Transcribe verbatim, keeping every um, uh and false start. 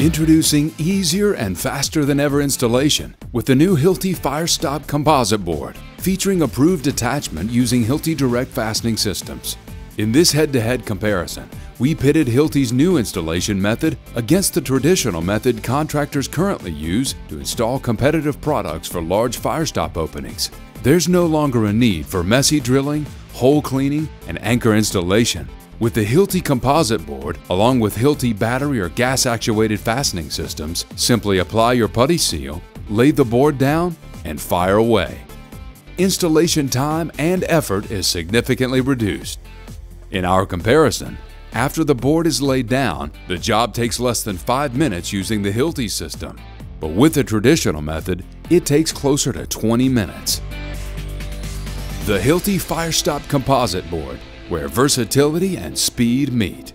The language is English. Introducing easier and faster than ever installation with the new Hilti Firestop composite board, featuring approved attachment using Hilti Direct Fastening Systems. In this head-to-head comparison, we pitted Hilti's new installation method against the traditional method contractors currently use to install competitive products for large firestop openings. There's no longer a need for messy drilling, hole cleaning, and anchor installation. With the Hilti composite board, along with Hilti battery or gas-actuated fastening systems, simply apply your putty seal, lay the board down, and fire away. Installation time and effort is significantly reduced. In our comparison, after the board is laid down, the job takes less than five minutes using the Hilti system. But with the traditional method, it takes closer to twenty minutes. The Hilti Firestop composite board, where versatility and speed meet.